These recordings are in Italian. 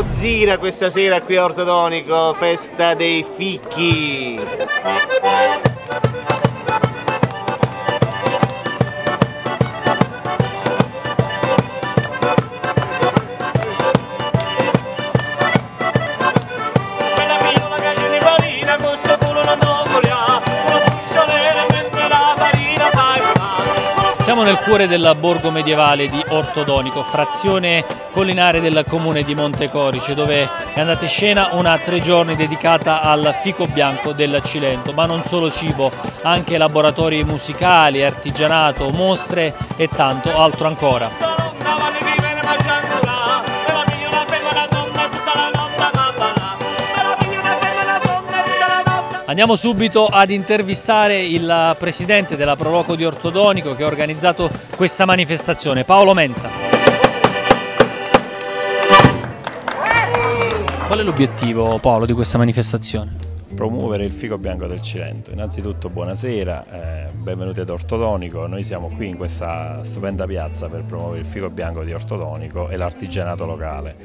Dio zira questa sera qui a Ortodonico, festa dei fichi. Siamo nel cuore del borgo medievale di Ortodonico, frazione collinare del comune di Montecorice, dove è andata in scena una 3 giorni dedicata al fico bianco del Cilento, ma non solo cibo, anche laboratori musicali, artigianato, mostre e tanto altro ancora. Andiamo subito ad intervistare il presidente della Pro Loco di Ortodonico che ha organizzato questa manifestazione, Paolo Menza. Qual è l'obiettivo, Paolo, di questa manifestazione? Promuovere il fico bianco del Cilento. Innanzitutto buonasera, benvenuti ad Ortodonico. Noi siamo qui in questa stupenda piazza per promuovere il fico bianco di Ortodonico e l'artigianato locale,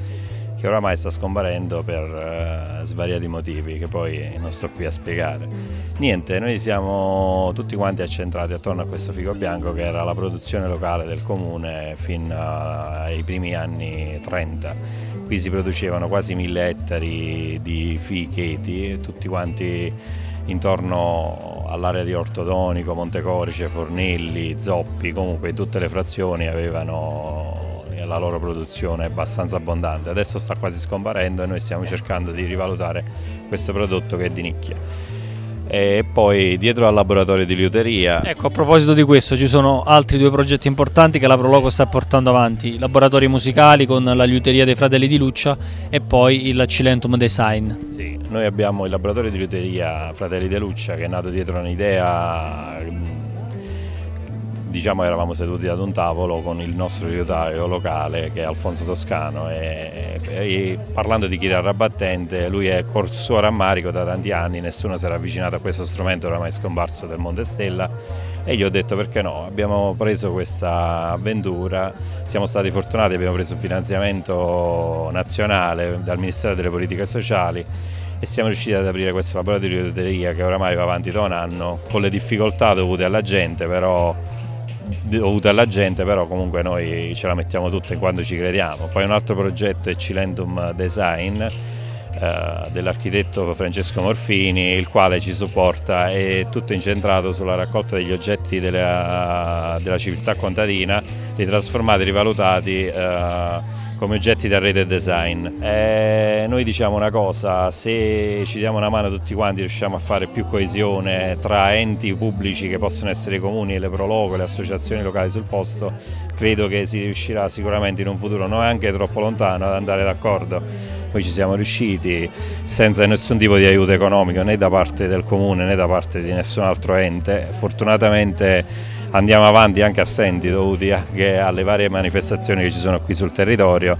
che oramai sta scomparendo per svariati motivi che poi non sto qui a spiegare. Niente, noi siamo tutti quanti accentrati attorno a questo fico bianco che era la produzione locale del comune fino ai primi anni 30. Qui si producevano quasi 1000 ettari di ficheti, tutti quanti intorno all'area di Ortodonico, Montecorice, Fornelli, Zoppi, comunque tutte le frazioni avevano la loro produzione abbastanza abbondante. Adesso sta quasi scomparendo e noi stiamo cercando di rivalutare questo prodotto che è di nicchia. E poi dietro al laboratorio di liuteria. Ecco, a proposito di questo, ci sono altri 2 progetti importanti che la Pro Loco sta portando avanti: laboratori musicali con la liuteria dei Fratelli De Luccia e poi il Cilentum Design. Sì, noi abbiamo il laboratorio di liuteria Fratelli De Luccia che è nato dietro un'idea. Diciamo eravamo seduti ad un tavolo con il nostro liutaio locale che è Alfonso Toscano e parlando di chitarra battente, lui è suo rammarico da tanti anni, nessuno si era avvicinato a questo strumento oramai scomparso del Monte Stella e gli ho detto perché no, abbiamo preso questa avventura, siamo stati fortunati, abbiamo preso un finanziamento nazionale dal Ministero delle Politiche Sociali e siamo riusciti ad aprire questo laboratorio di liuteria che oramai va avanti da 1 anno con le difficoltà dovute alla gente però comunque noi ce la mettiamo tutta quando ci crediamo. Poi un altro progetto è Cilentum Design dell'architetto Francesco Morfini, il quale ci supporta, è tutto incentrato sulla raccolta degli oggetti della civiltà contadina, li trasformati e rivalutati come oggetti da rete design. Noi diciamo una cosa, se ci diamo una mano tutti quanti riusciamo a fare più coesione tra enti pubblici che possono essere i comuni, le Pro Loco, le associazioni locali sul posto, credo che si riuscirà sicuramente in un futuro non anche troppo lontano ad andare d'accordo. Noi ci siamo riusciti senza nessun tipo di aiuto economico né da parte del comune né da parte di nessun altro ente, fortunatamente andiamo avanti anche assenti dovuti anche alle varie manifestazioni che ci sono qui sul territorio,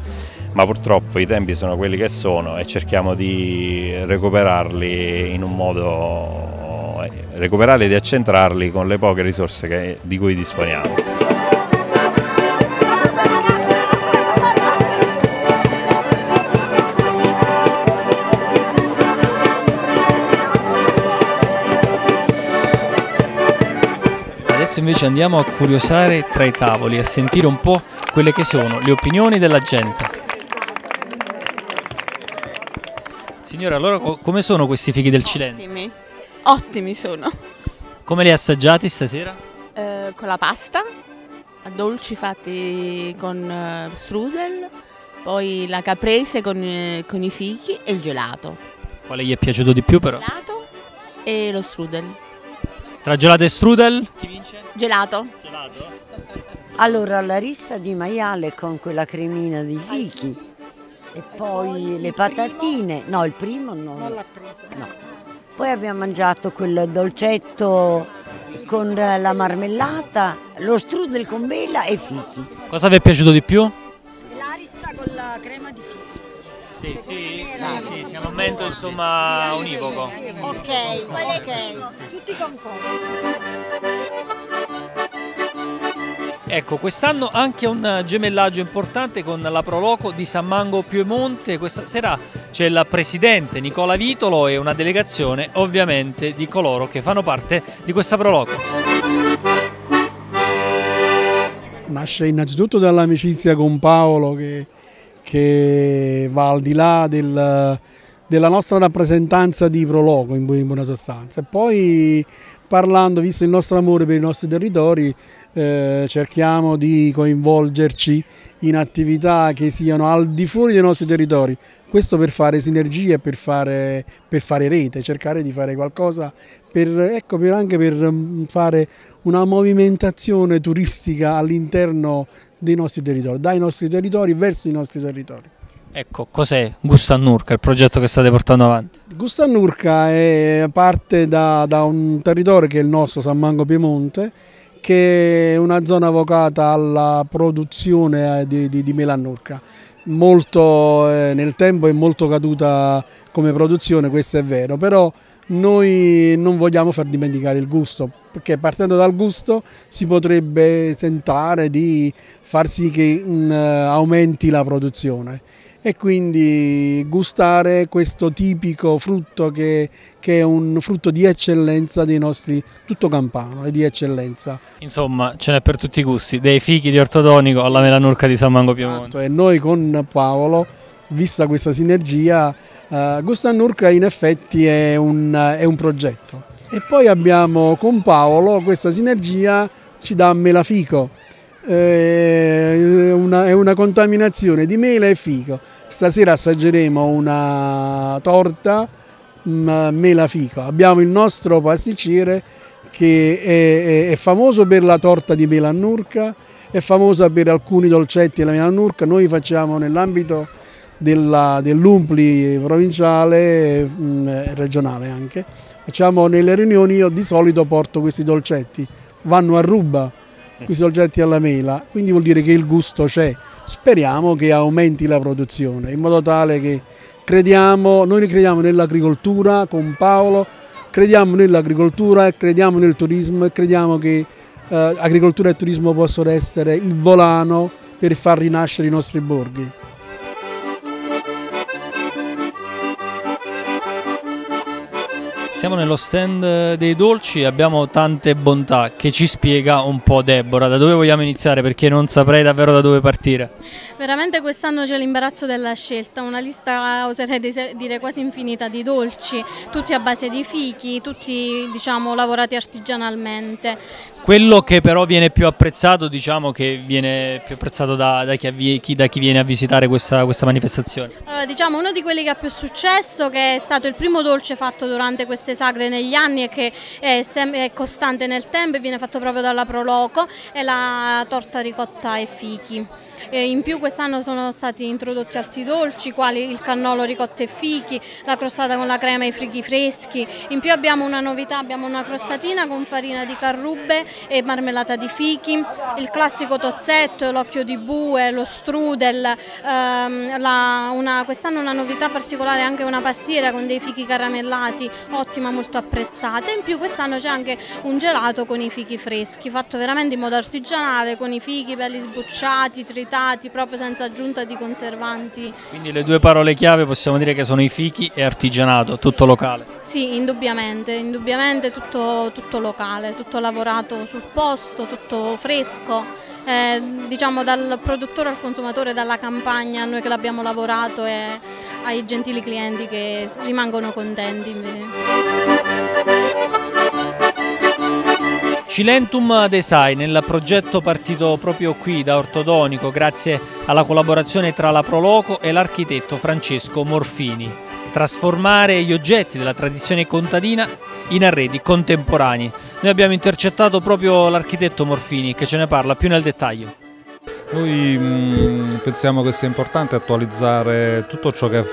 ma purtroppo i tempi sono quelli che sono e cerchiamo di recuperarli in un modo, recuperarli ed accentrarli con le poche risorse di cui disponiamo. Invece andiamo a curiosare tra i tavoli, a sentire un po' quelle che sono le opinioni della gente. Signora, allora come sono questi fichi del Cilento? Ottimi, ottimi sono. Come li hai assaggiati stasera? Con la pasta, dolci fatti con strudel, poi la caprese con i fichi e il gelato. Quale gli è piaciuto di più però? Il gelato e lo strudel. Tra gelato e strudel? Chi vince? Gelato. Gelato? Allora la rista di maiale con quella cremina di fichi e poi le patatine. No, il primo non l'ha preso. No. Poi abbiamo mangiato quel dolcetto con la marmellata, lo strudel con bella e fichi. Cosa vi è piaciuto di più? La rista con la crema di fichi. Sì, sì, sì, sì, è un momento insomma univoco. Ok, tutti concordi. Ecco, quest'anno anche un gemellaggio importante con la Pro Loco di San Mango Piemonte. Questa sera c'è il presidente Nicola Vitolo e una delegazione ovviamente di coloro che fanno parte di questa Pro Loco. Nasce innanzitutto dall'amicizia con Paolo che va al di là della nostra rappresentanza di Pro Loco in buona sostanza. E poi parlando, visto il nostro amore per i nostri territori, cerchiamo di coinvolgerci in attività che siano al di fuori dei nostri territori. Questo per fare sinergie, per fare rete, cercare di fare qualcosa, anche per fare una movimentazione turistica all'interno dei nostri territori, dai nostri territori verso i nostri territori. Ecco, cos'è Gustannurca, il progetto che state portando avanti? Gustannurca parte da un territorio che è il nostro, San Mango Piemonte, che è una zona vocata alla produzione di melannurca. Molto, nel tempo è molto caduta come produzione, questo è vero, però noi non vogliamo far dimenticare il gusto, perché partendo dal gusto si potrebbe tentare di far sì che aumenti la produzione e quindi gustare questo tipico frutto che è un frutto di eccellenza dei nostri, tutto campano e di eccellenza. Insomma, ce n'è per tutti i gusti, dai fichi di Ortodonico alla melanurca di San Mango Piemonte. Esatto, e noi con Paolo, vista questa sinergia, Gustannurca in effetti è un progetto. E poi abbiamo con Paolo questa sinergia, ci dà melafico. È una contaminazione di mela e fico. Stasera assaggeremo una torta mela fico. Abbiamo il nostro pasticcere che è famoso per la torta di melannurca, è famosa per alcuni dolcetti della melannurca. Noi facciamo nell'ambito dell'Umpli provinciale, regionale anche, facciamo nelle riunioni, io di solito porto questi dolcetti, vanno a ruba. Questi oggetti alla mela, quindi vuol dire che il gusto c'è, speriamo che aumenti la produzione in modo tale che crediamo nell'agricoltura con Paolo, crediamo nell'agricoltura, crediamo nel turismo e crediamo che agricoltura e turismo possono essere il volano per far rinascere i nostri borghi. Siamo nello stand dei dolci e abbiamo tante bontà che ci spiega un po' Deborah. Da dove vogliamo iniziare? Perché non saprei davvero da dove partire. Veramente quest'anno c'è l'imbarazzo della scelta, una lista oserei dire quasi infinita di dolci, tutti a base di fichi, tutti diciamo lavorati artigianalmente. Quello che però viene più apprezzato, diciamo che viene più apprezzato da chi viene a visitare questa manifestazione? Allora, diciamo uno di quelli che ha più successo, che è stato il primo dolce fatto durante questa sagre negli anni e che è costante nel tempo e viene fatto proprio dalla Pro Loco, è la torta ricotta e fichi. E in più quest'anno sono stati introdotti altri dolci quali il cannolo ricotta e fichi, la crostata con la crema e i fichi freschi. In più abbiamo una novità, abbiamo una crostatina con farina di carrube e marmellata di fichi, il classico tozzetto, l'occhio di bue, lo strudel, quest'anno una novità particolare è anche una pastiera con dei fichi caramellati, ottima, molto apprezzata. In più quest'anno c'è anche un gelato con i fichi freschi, fatto veramente in modo artigianale, con i fichi belli sbucciati, tritati, proprio senza aggiunta di conservanti. Quindi le due parole chiave possiamo dire che sono i fichi e artigianato, sì. Tutto locale? Sì, indubbiamente tutto locale, tutto lavorato sul posto, tutto fresco. Diciamo dal produttore al consumatore, dalla campagna, noi che l'abbiamo lavorato e ai gentili clienti che rimangono contenti. Cilentum Design, il progetto partito proprio qui da Ortodonico grazie alla collaborazione tra la Pro Loco e l'architetto Francesco Morfini. Trasformare gli oggetti della tradizione contadina in arredi contemporanei. Noi abbiamo intercettato proprio l'architetto Morfini che ce ne parla più nel dettaglio. Noi pensiamo che sia importante attualizzare tutto ciò che ha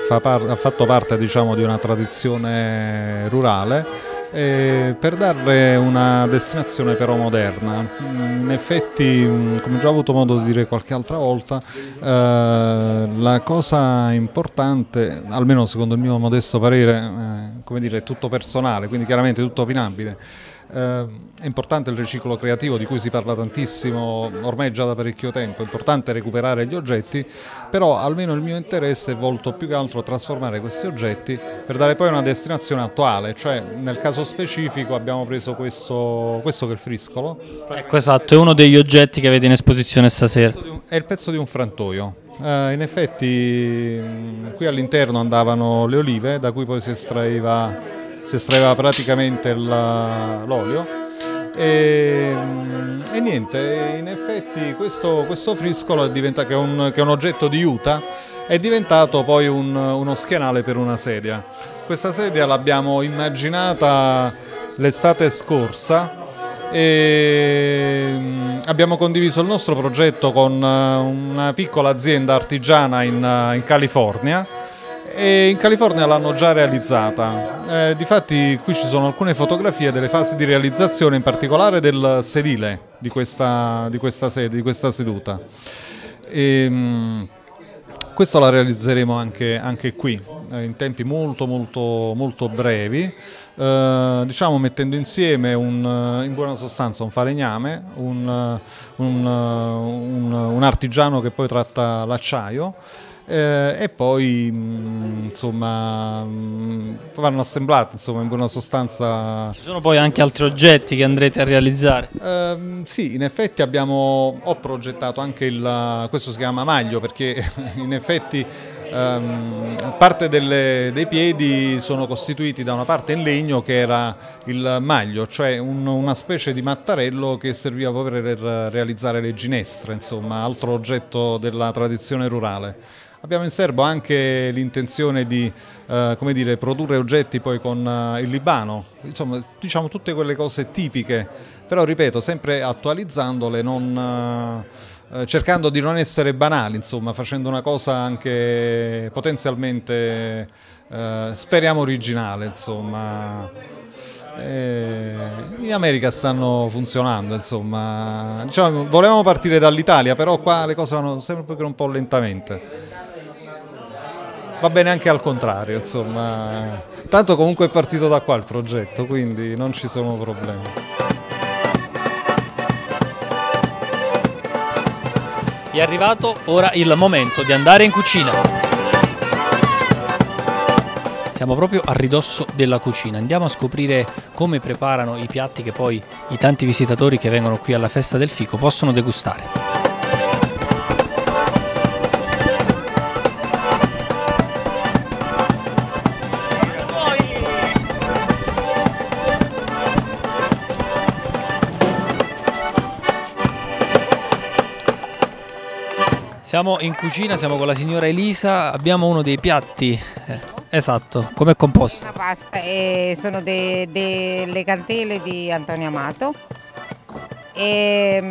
fatto parte, diciamo, di una tradizione rurale per darle una destinazione però moderna. In effetti, come già ho avuto modo di dire qualche altra volta, la cosa importante, almeno secondo il mio modesto parere, come dire, è tutto personale, quindi chiaramente tutto opinabile. È importante il riciclo creativo, di cui si parla tantissimo ormai già da parecchio tempo. È importante recuperare gli oggetti, però almeno il mio interesse è volto più che altro a trasformare questi oggetti per dare poi una destinazione attuale, cioè nel caso specifico abbiamo preso questo che è il friscolo. Ecco, esatto, è uno degli oggetti che avete in esposizione stasera. È il pezzo di un frantoio. In effetti qui all'interno andavano le olive, da cui poi si estraeva praticamente l'olio e niente, in effetti questo friscolo che è un oggetto di juta, è diventato poi uno schienale per una sedia. Questa sedia l'abbiamo immaginata l'estate scorsa e abbiamo condiviso il nostro progetto con una piccola azienda artigiana in California, e in California l'hanno già realizzata. Difatti qui ci sono alcune fotografie delle fasi di realizzazione, in particolare del sedile di questa seduta. Questo la realizzeremo anche qui in tempi molto brevi, diciamo mettendo insieme in buona sostanza un falegname, un artigiano che poi tratta l'acciaio, e poi insomma vanno assemblati, insomma, in buona sostanza. Ci sono poi anche altri oggetti che andrete a realizzare? Sì, in effetti ho progettato anche questo si chiama Maglio, perché in effetti parte dei piedi sono costituiti da una parte in legno che era il maglio, cioè una specie di mattarello che serviva proprio per realizzare le ginestre, insomma, altro oggetto della tradizione rurale. Abbiamo in serbo anche l'intenzione di come dire, produrre oggetti poi con il Libano, insomma, diciamo tutte quelle cose tipiche, però ripeto, sempre attualizzandole, non... cercando di non essere banali, insomma, facendo una cosa anche potenzialmente speriamo originale, insomma. In America stanno funzionando, insomma, diciamo, volevamo partire dall'Italia, però qua le cose vanno sempre un po' lentamente. Va bene anche al contrario, insomma, tanto comunque è partito da qua il progetto, quindi non ci sono problemi. È arrivato ora il momento di andare in cucina. Siamo proprio a ridosso della cucina, andiamo a scoprire come preparano i piatti che poi i tanti visitatori che vengono qui alla Festa del Fico possono degustare. Siamo in cucina, siamo con la signora Elisa, abbiamo uno dei piatti, esatto, com'è composta? La pasta, sono delle cantele di Antonio Amato, è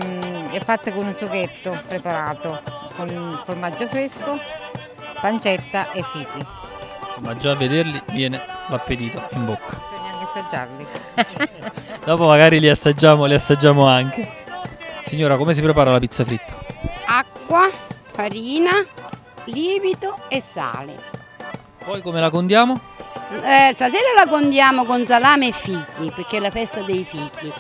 fatta con un sughetto preparato, con formaggio fresco, pancetta e fichi. Insomma, già a vederli viene l'appetito in bocca. Bisogna anche assaggiarli. Dopo magari li assaggiamo anche. Signora, come si prepara la pizza fritta? Acqua, farina, lievito e sale. Poi come la condiamo? Stasera la condiamo con salame e fichi, perché è la festa dei fichi.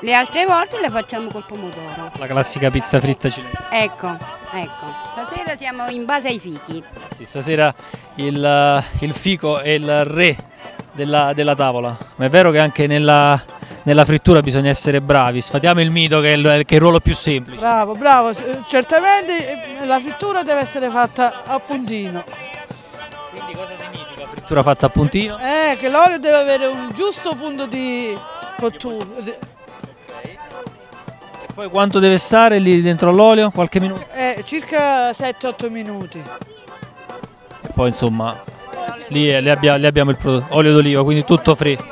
Le altre volte le facciamo col pomodoro. La classica pizza fritta cilento. Ecco, stasera siamo in base ai fichi. Sì, stasera il fico è il re della tavola. Ma è vero che anche nella frittura bisogna essere bravi, sfatiamo il mito che è il ruolo più semplice. Bravo, certamente la frittura deve essere fatta a puntino. Quindi cosa significa frittura fatta a puntino? Che l'olio deve avere un giusto punto di cottura. Okay. E poi quanto deve stare lì dentro l'olio? Qualche minuto? Circa 7-8 minuti. E poi insomma, lì abbiamo il prodotto, olio d'oliva, quindi tutto fresco.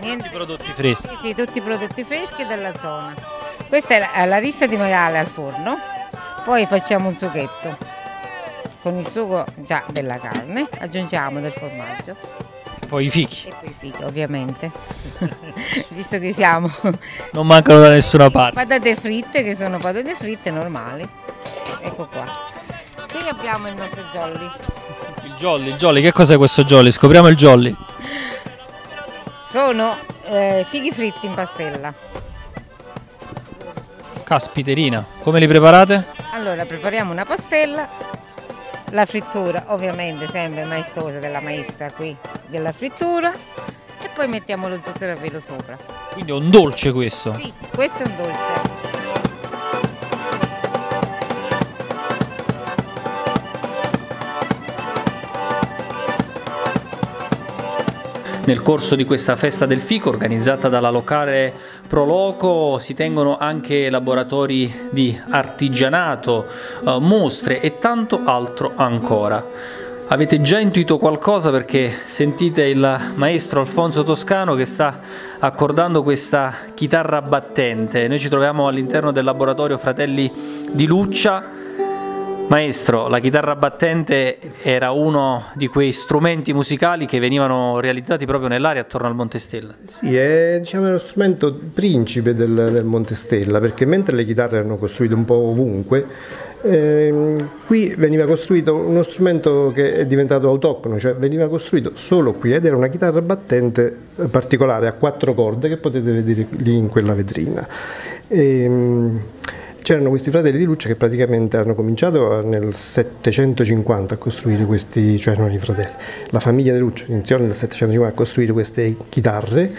Tutti i prodotti freschi? Sì, tutti i prodotti freschi della zona. Questa è la rissa di maiale al forno, poi facciamo un sughetto con il sugo già della carne, aggiungiamo del formaggio. Poi i fichi? E poi i fichi, ovviamente, visto che siamo... Non mancano da nessuna parte. Patate fritte, che sono patate fritte normali, ecco qua. Qui abbiamo il nostro jolly. Il jolly, che cos'è questo jolly? Scopriamo il jolly. Sono fighi fritti in pastella. Caspiterina, come li preparate? Allora, prepariamo una pastella, la frittura ovviamente sempre maestosa della maestra qui della frittura, e poi mettiamo lo zucchero a velo sopra. Quindi è un dolce questo? Sì, questo è un dolce. Nel corso di questa festa del fico organizzata dalla locale Proloco si tengono anche laboratori di artigianato, mostre e tanto altro ancora. Avete già intuito qualcosa perché sentite il maestro Alfonso Toscano che sta accordando questa chitarra battente. Noi ci troviamo all'interno del laboratorio Fratelli Di Luccia. Maestro, la chitarra battente era uno di quei strumenti musicali che venivano realizzati proprio nell'area attorno al Monte Stella. Sì, è diciamo, lo strumento principe del Monte Stella, perché mentre le chitarre erano costruite un po' ovunque, qui veniva costruito uno strumento che è diventato autoctono, cioè veniva costruito solo qui, ed era una chitarra battente particolare a 4 corde che potete vedere lì in quella vetrina. C'erano questi fratelli di Luccia che praticamente hanno cominciato nel 750 a costruire questi, cioè non i fratelli, la famiglia di Luccia iniziò nel 750 a costruire queste chitarre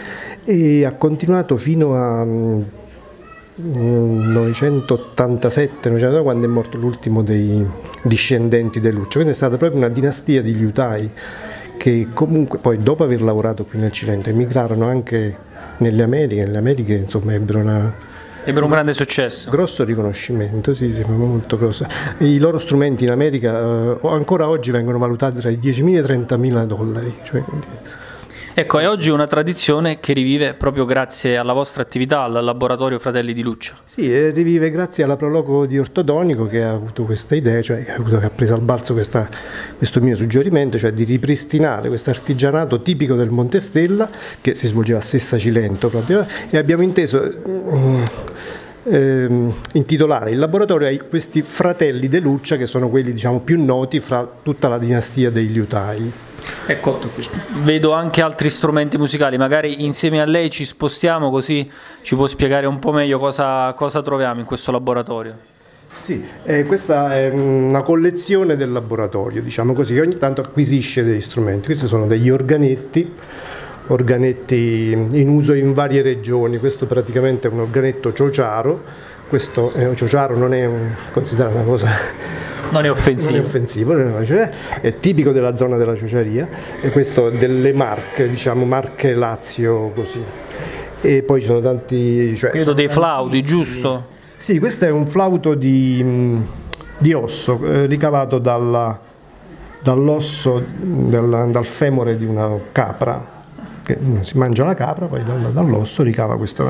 e ha continuato fino a 987-990 quando è morto l'ultimo dei discendenti di Luccia, quindi è stata proprio una dinastia di liutai che comunque poi dopo aver lavorato qui nel Cilento emigrarono anche nelle Americhe insomma ebbero una... E per un grande successo. Grosso riconoscimento, sì, molto grosso. I loro strumenti in America ancora oggi vengono valutati tra i 10.000 e i $30.000. Cioè, quindi... Ecco, è oggi una tradizione che rivive proprio grazie alla vostra attività, al laboratorio Fratelli Di Luccia. Sì, rivive grazie alla Proloco di Ortodonico che ha avuto questa idea, cioè che ha preso al balzo questo mio suggerimento, cioè di ripristinare questo artigianato tipico del Monte Stella che si svolgeva a Sessa Cilento proprio, e abbiamo inteso... intitolare il laboratorio ai questi fratelli De Luccia che sono quelli diciamo più noti fra tutta la dinastia dei liutai. Ecco, vedo anche altri strumenti musicali, magari insieme a lei ci spostiamo così ci può spiegare un po' meglio cosa troviamo in questo laboratorio. Sì, questa è una collezione del laboratorio, diciamo così, che ogni tanto acquisisce degli strumenti. Questi sono degli organetti in uso in varie regioni. Questo praticamente è un organetto ciociaro, questo ciociaro non è considerato una cosa, non è offensivo, è tipico della zona della ciociaria, e questo delle Marche, diciamo Marche Lazio così. E poi ci sono tanti, cioè, credo dei flauti, giusto? Sì, questo è un flauto di osso ricavato dall'osso dal femore di una capra. Che si mangia la capra, poi dall'osso ricava questo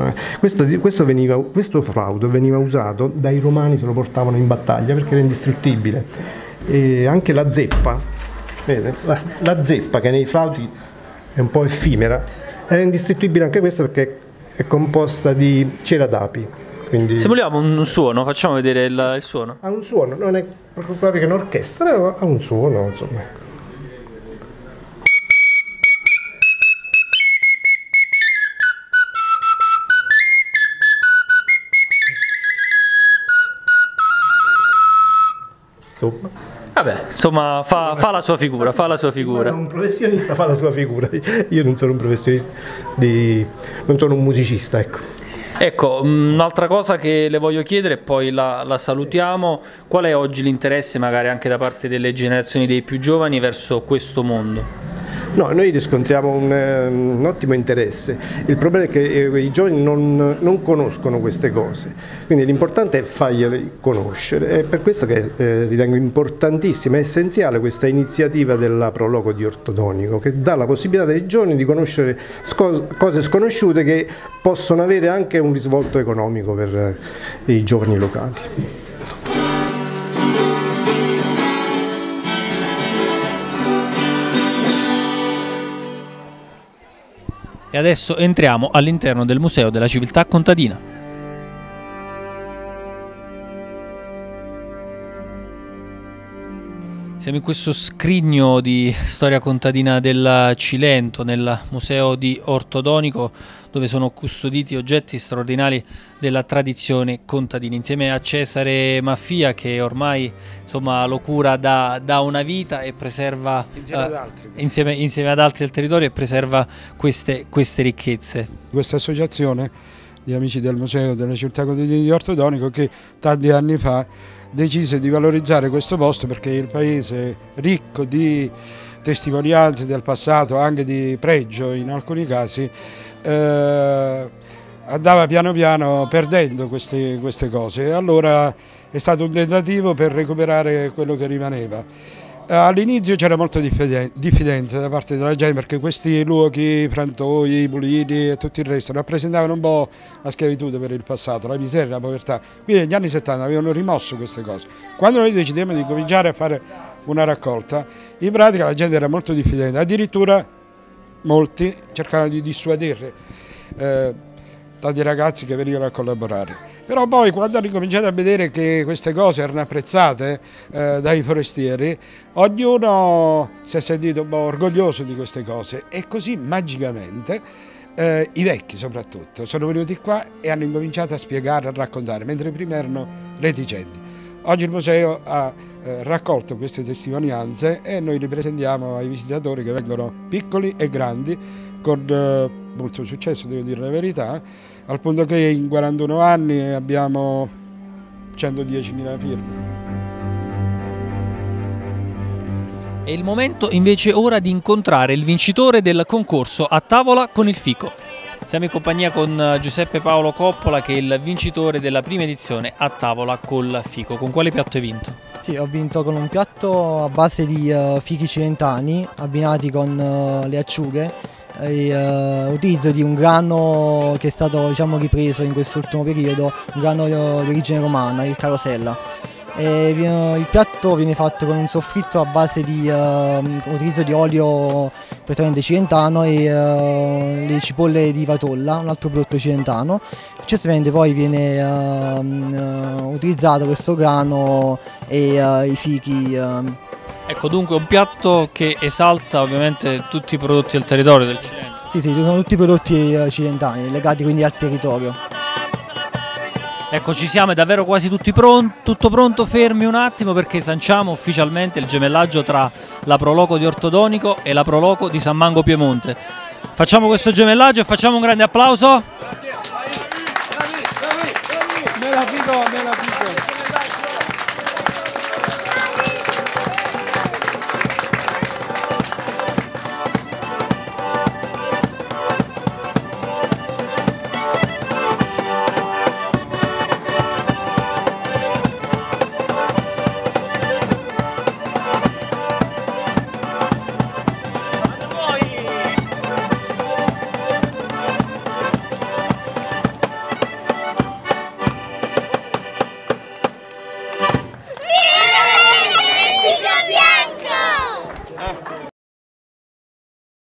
flauto veniva usato dai romani, se lo portavano in battaglia perché era indistruttibile. E anche la zeppa, vede? La zeppa che nei flauti è un po' effimera, era indistruttibile anche questa perché è composta di cera d'api. Quindi... Se vogliamo un suono, facciamo vedere il suono. Ha un suono, non è proprio che è un'orchestra, però ha un suono, insomma. Vabbè, insomma fa la sua figura, un professionista fa la sua figura. Io non sono un professionista, non sono un musicista, ecco. Ecco, un'altra cosa che le voglio chiedere e poi la salutiamo: qual è oggi l'interesse magari anche da parte delle generazioni dei più giovani verso questo mondo? No, noi riscontriamo un ottimo interesse, il problema è che i giovani non conoscono queste cose, quindi l'importante è fargliele conoscere, è per questo che ritengo importantissima e essenziale questa iniziativa della Proloco di Ortodonico, che dà la possibilità ai giovani di conoscere cose sconosciute che possono avere anche un risvolto economico per i giovani locali. E adesso entriamo all'interno del Museo della Civiltà Contadina. Siamo in questo scrigno di storia contadina del Cilento, nel museo di Ortodonico, dove sono custoditi oggetti straordinari della tradizione contadina, insieme a Cesare Maffia, che ormai insomma lo cura da una vita e preserva insieme ad altri del territorio e preserva queste ricchezze. Questa associazione di amici del museo della città contadina di Ortodonico, che tanti anni fa decise di valorizzare questo posto perché il paese, ricco di testimonianze del passato, anche di pregio in alcuni casi, andava piano piano perdendo queste cose, e allora è stato un tentativo per recuperare quello che rimaneva. All'inizio c'era molta diffidenza da parte della gente, perché questi luoghi, i frantoi, i mulini e tutto il resto rappresentavano un po' la schiavitù per il passato, la miseria, la povertà. Quindi negli anni 70 avevano rimosso queste cose. Quando noi decidemmo di cominciare a fare una raccolta, in pratica la gente era molto diffidente, addirittura molti cercavano di dissuadere tanti ragazzi che venivano a collaborare. Però poi, quando hanno ricominciato a vedere che queste cose erano apprezzate dai forestieri, ognuno si è sentito un po' orgoglioso di queste cose, e così magicamente i vecchi soprattutto sono venuti qua e hanno incominciato a spiegare, a raccontare, mentre prima erano reticenti. Oggi il museo ha raccolto queste testimonianze e noi li presentiamo ai visitatori, che vengono piccoli e grandi, con molto successo, devo dire la verità, al punto che in 41 anni abbiamo 110.000 firme. È il momento invece ora di incontrare il vincitore del concorso A Tavola con il Fico. Siamo in compagnia con Giuseppe Paolo Coppola, che è il vincitore della prima edizione A Tavola col Fico. Con quale piatto hai vinto? Sì, ho vinto con un piatto a base di fichi cilentani abbinati con le acciughe, utilizzo di un grano che è stato, diciamo, ripreso in quest'ultimo periodo, un grano di origine romana, il Carosella. E il piatto viene fatto con un soffritto a base di utilizzo di olio prettamente cilentano e le cipolle di Vatolla, un altro prodotto cilentano. Successivamente poi viene utilizzato questo grano e i fichi. Ecco, dunque un piatto che esalta ovviamente tutti i prodotti del territorio del Cilento. Sì, sì, sono tutti prodotti cilentani, legati quindi al territorio. Ecco, ci siamo, è davvero quasi tutto pronto, fermi un attimo perché sanciamo ufficialmente il gemellaggio tra la Proloco di Ortodonico e la Proloco di San Mango Piemonte. Facciamo questo gemellaggio e facciamo un grande applauso. Grazie.